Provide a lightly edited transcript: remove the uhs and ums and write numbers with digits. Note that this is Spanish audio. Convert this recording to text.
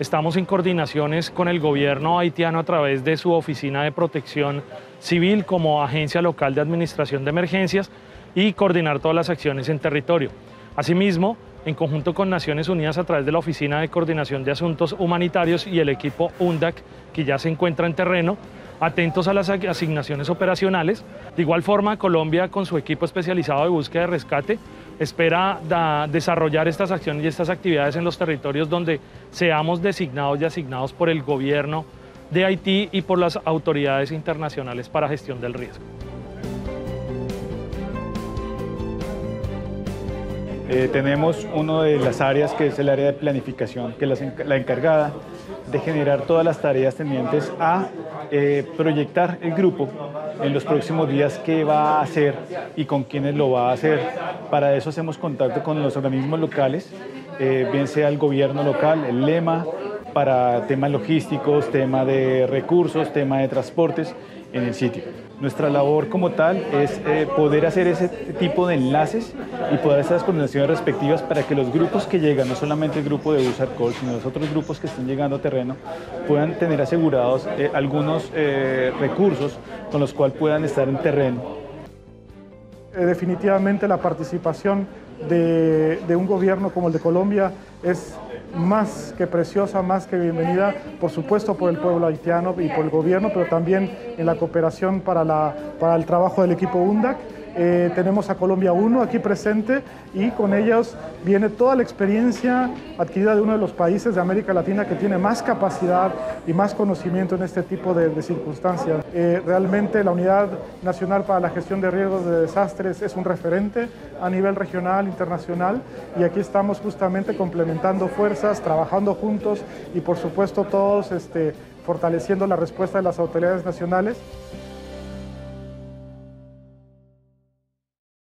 Estamos en coordinaciones con el gobierno haitiano a través de su Oficina de Protección Civil como agencia local de administración de emergencias y coordinar todas las acciones en territorio. Asimismo, en conjunto con Naciones Unidas a través de la Oficina de Coordinación de Asuntos Humanitarios y el equipo UNDAC, que ya se encuentra en terreno, atentos a las asignaciones operacionales. De igual forma, Colombia, con su equipo especializado de búsqueda y rescate, espera desarrollar estas acciones y estas actividades en los territorios donde seamos designados y asignados por el gobierno de Haití y por las autoridades internacionales para gestión del riesgo. Tenemos una de las áreas que es el área de planificación, que es la encargada de generar todas las tareas tendientes a proyectar el grupo en los próximos días, qué va a hacer y con quiénes lo va a hacer. Para eso hacemos contacto con los organismos locales, bien sea el gobierno local, el LEMA, para temas logísticos, tema de recursos, tema de transportes en el sitio. Nuestra labor como tal es poder hacer ese tipo de enlaces y poder hacer las coordinaciones respectivas para que los grupos que llegan, no solamente el grupo de UsarCol, sino los otros grupos que están llegando a terreno, puedan tener asegurados algunos recursos con los cuales puedan estar en terreno. Definitivamente la participación de un gobierno como el de Colombia es más que preciosa, más que bienvenida, por supuesto por el pueblo haitiano y por el gobierno, pero también en la cooperación para el trabajo del equipo UNDAC. Tenemos a Colombia 1 aquí presente y con ellos viene toda la experiencia adquirida de uno de los países de América Latina que tiene más capacidad y más conocimiento en este tipo de circunstancias. Realmente la Unidad Nacional para la Gestión de Riesgos de Desastres es un referente a nivel regional, internacional, y aquí estamos justamente complementando fuerzas, trabajando juntos y por supuesto todos fortaleciendo la respuesta de las autoridades nacionales.